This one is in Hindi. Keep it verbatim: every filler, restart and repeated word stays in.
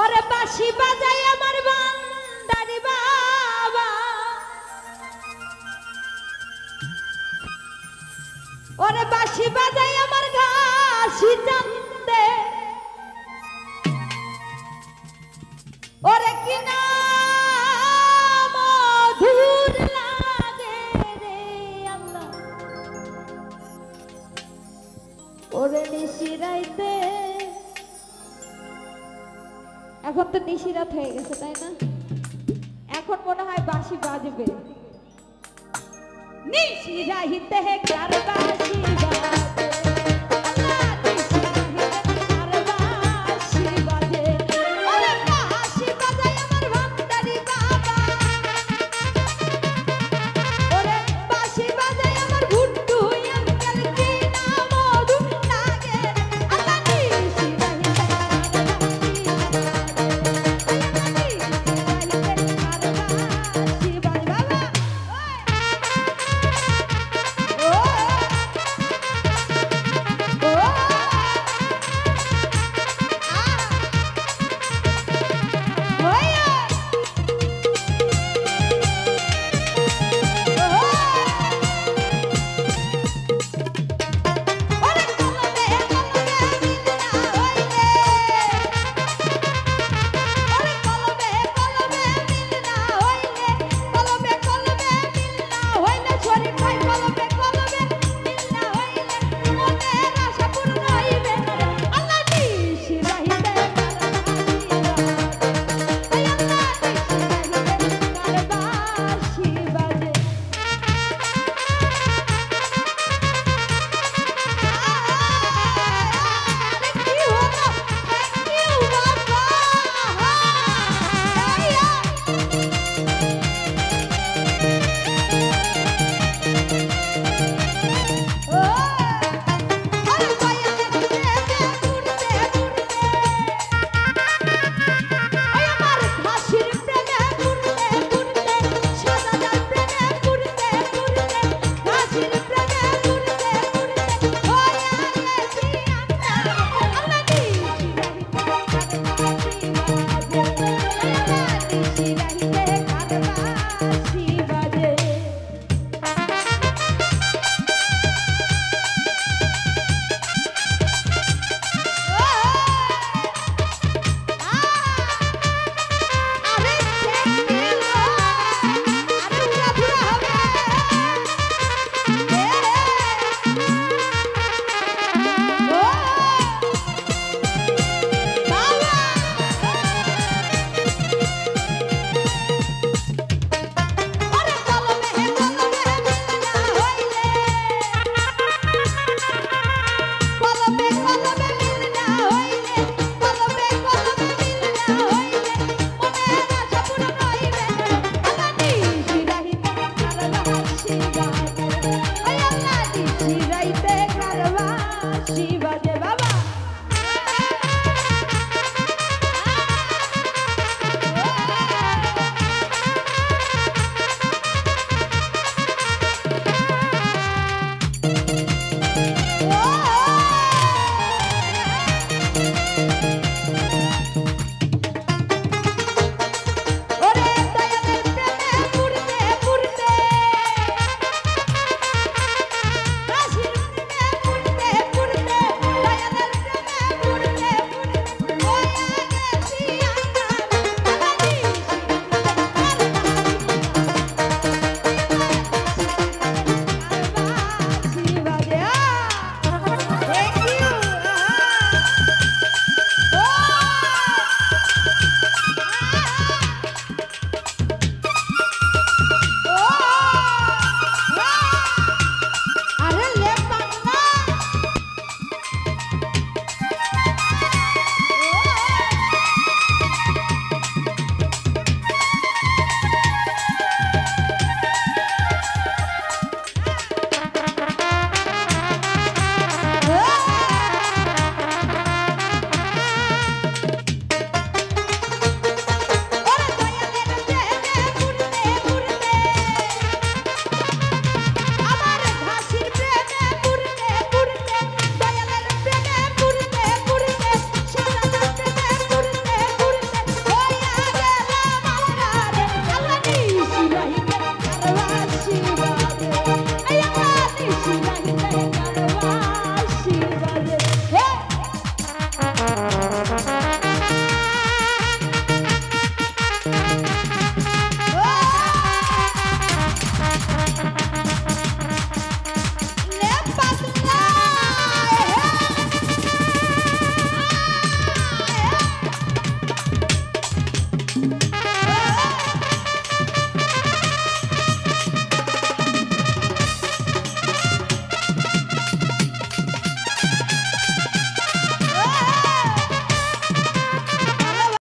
और बाशी बजाई अमर बंदारी बाबा और बाशी बजाई अमर घासी चंदे और किना मधुर लागे रे अल्लाह और निशी राइते এখন তো নিশিরাত হয়ে গেছে তাই না এখন মনে হয় বাঁশি বাজবে নিশিরাইতে কার বাঁশি